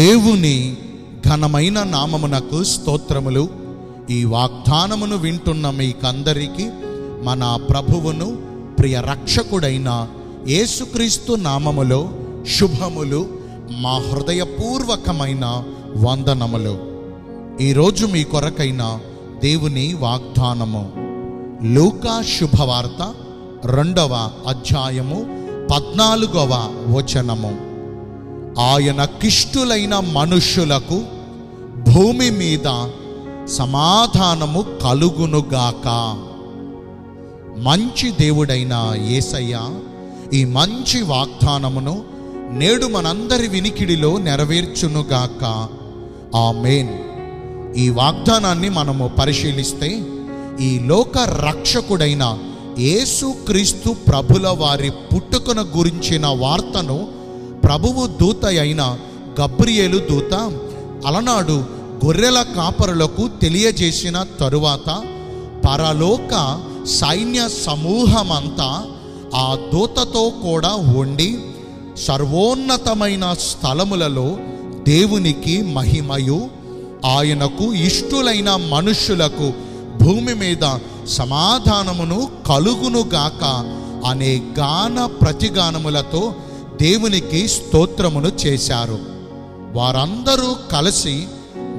దేవుని ఘనమైన నామమునకు స్తోత్రములు. ఈ వాగ్దానమును వింటున్న మీకందరికీ మన ప్రభువును ప్రియ రక్షకుడైన యేసుక్రీస్తు నామములో శుభములు, మా హృదయపూర్వకమైన వందనములు. ఈరోజు మీ కొరకైన దేవుని వాగ్దానము లూకా శుభవార్త 2వ అధ్యాయము 14వ వచనము. ఆయన కిష్టులైన మనుష్యులకు భూమి మీద సమాధానము కలుగునుగాక. మంచి దేవుడైన యేసయ్య ఈ మంచి వాగ్దానమును నేడు మనందరి వినికిడిలో నెరవేర్చునుగాక. ఆమేన్. ఈ వాగ్దానాన్ని మనము పరిశీలిస్తే, ఈ లోక రక్షకుడైన యేసుక్రీస్తు ప్రభుల వారి పుట్టుకను గురించిన వార్తను ప్రభువు దూత అయిన గబ్రియేలు దూత అలనాడు గొర్రెల కాపరులకు తెలియజేసిన తరువాత, పరలోక సైన్య సమూహమంతా ఆ దూతతో కూడా ఉండి సర్వోన్నతమైన స్థలములలో దేవునికి మహిమయు ఆయనకు ఇష్టులైన మనుష్యులకు భూమి మీద సమాధానమును కలుగునుగాక అనే గాన ప్రతిగానములతో దేవునికి స్తోత్రమును చేశారు. వారందరూ కలిసి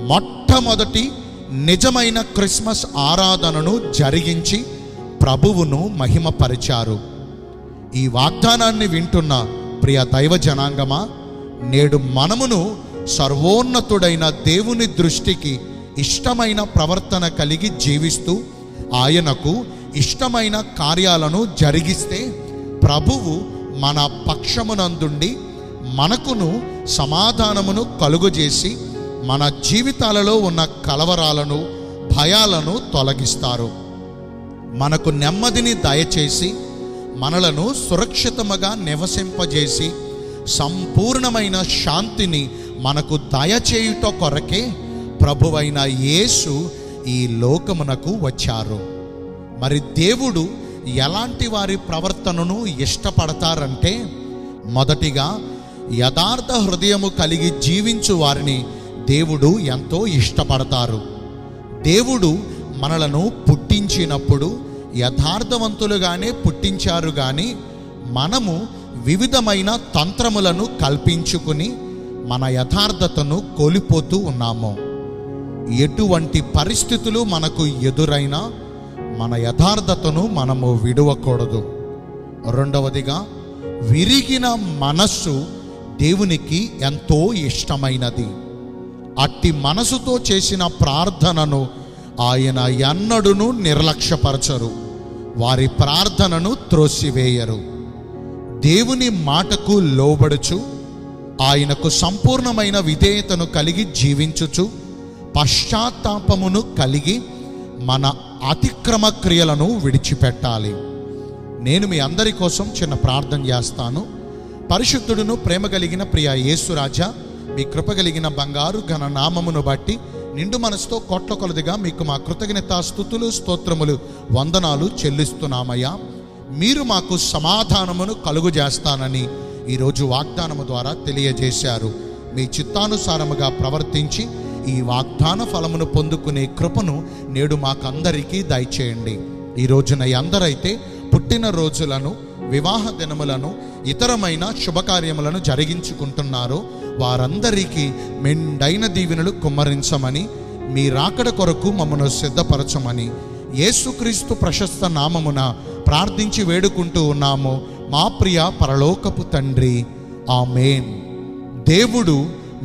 మొట్టమొదటి నిజమైన క్రిస్మస్ ఆరాధనను జరిగించి ప్రభువును మహిమపరిచారు. ఈ వాగ్దానాన్ని వింటున్న ప్రియ దైవ జనాంగమా, నేడు మనమును సర్వోన్నతుడైన దేవుని దృష్టికి ఇష్టమైన ప్రవర్తన కలిగి జీవిస్తూ ఆయనకు ఇష్టమైన కార్యాలను జరిగిస్తే ప్రభువు మన పక్షమునందుండి మనకును సమాధానమును కలుగజేసి మన జీవితాలలో ఉన్న కలవరాలను, భయాలను తొలగిస్తారు. మనకు నెమ్మదిని దయచేసి మనలను సురక్షితముగా నివసింపజేసి సంపూర్ణమైన శాంతిని మనకు దయచేయుట కొరకే ప్రభువైన యేసు ఈ లోకమునకు వచ్చారు. మరి దేవుడు ఎలాంటి వారి ప్రవర్తనను ఇష్టపడతారంటే, మొదటిగా యథార్థ హృదయము కలిగి జీవించు వారిని దేవుడు ఎంతో ఇష్టపడతారు. దేవుడు మనలను పుట్టించినప్పుడు యథార్థవంతులుగానే పుట్టించారు, కానీ మనము వివిధమైన తంత్రములను కల్పించుకుని మన యథార్థతను కోల్పోతూ ఉన్నాము. ఎటువంటి పరిస్థితులు మనకు ఎదురైనా మన యథార్థతను మనము విడవకూడదు. రెండవదిగా, విరిగిన మనస్సు దేవునికి ఎంతో ఇష్టమైనది. అట్టి మనసుతో చేసిన ప్రార్థనను ఆయన ఎన్నడూను నిర్లక్ష్యపరచరు, వారి ప్రార్థనను త్రోసివేయరు. దేవుని మాటకు లోబడుచు ఆయనకు సంపూర్ణమైన విధేయతను కలిగి జీవించుచు పశ్చాత్తాపమును కలిగి మన అతిక్రమ క్రియలను విడిచిపెట్టాలి. నేను మీ అందరి కోసం చిన్న ప్రార్థన చేస్తాను. పరిశుద్ధుడును ప్రేమ కలిగిన ప్రియ యేసురాజా, మీ కృప కలిగిన బంగారు ఘన నామమును బట్టి నిండు మనసుతో కోట్ల కొలదిగా మీకు మా కృతజ్ఞతా స్తుతులు, స్తోత్రములు, వందనాలు చెల్లిస్తున్నామయ్యా. మీరు మాకు సమాధానమును కలుగు చేస్తానని ఈరోజు వాగ్దానము ద్వారా తెలియజేశారు. మీ చిత్తానుసారముగా ప్రవర్తించి ఈ వాగ్దాన ఫలమును పొందుకునే కృపను నేడు మాకందరికీ దయచేయండి. ఈ రోజున అందరైతే పుట్టిన రోజులను, వివాహ దినములను, ఇతరమైన శుభకార్యములను జరిగించుకుంటున్నారో వారందరికీ మెండైన దీవెనలు కుమ్మరించమని, మీ రాకడ కొరకు మమ్మను సిద్ధపరచమని యేసుక్రీస్తు ప్రశస్త నామమున ప్రార్థించి వేడుకుంటూ ఉన్నాము మా ప్రియ పరలోకపు తండ్రి. ఆమేన్. దేవుడు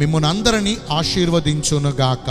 మిమ్మునందరినీ ఆశీర్వదించునుగాక.